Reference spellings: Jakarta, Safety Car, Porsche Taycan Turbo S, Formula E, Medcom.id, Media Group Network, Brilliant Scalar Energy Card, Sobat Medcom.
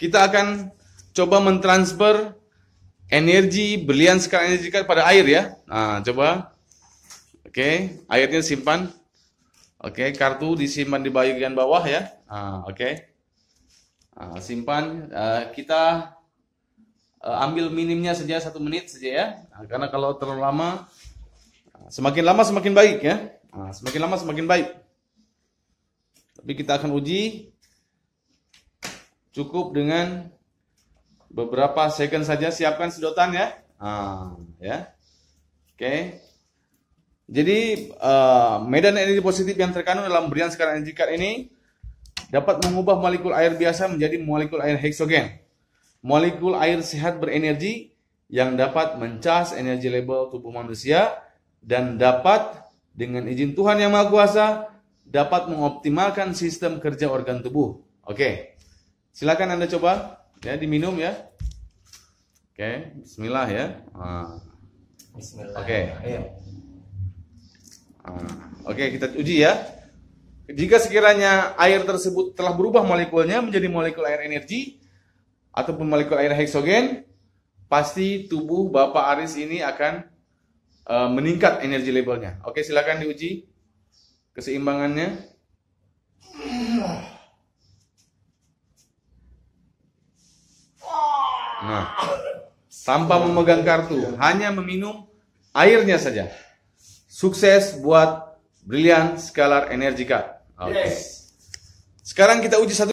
Kita akan coba mentransfer energi Brilliant Scalar Energy Card pada air ya. Nah, coba. Oke, airnya simpan. Oke, kartu disimpan di bagian bawah ya. Nah, oke. Nah, simpan. Kita ambil minimnya saja 1 menit saja ya. Nah, karena kalau terlalu lama, semakin lama semakin baik ya. Nah, semakin lama semakin baik. Tapi kita akan uji cukup dengan beberapa second saja. Siapkan sedotan ya. Ya. Oke. Jadi medan energi positif yang terkandung dalam Brilliant Scalar Energy Card ini dapat mengubah molekul air biasa menjadi molekul air heksogen. Molekul air sehat berenergi yang dapat mencas energi label tubuh manusia dan dapat dengan izin Tuhan yang Maha Kuasa dapat mengoptimalkan sistem kerja organ tubuh. Oke. Silakan Anda coba. Ya, diminum ya. Oke, bismillah ya. Bismillah. Oke. Oke, kita uji ya. Jika sekiranya air tersebut telah berubah molekulnya menjadi molekul air energi ataupun molekul air heksogen, pasti tubuh Bapak Aris ini akan meningkat energi labelnya. Oke, silakan diuji keseimbangannya. Nah, tanpa memegang kartu, hanya meminum airnya saja. Sukses buat Brilliant Scalar Energy Card. Oke. Sekarang kita uji satu.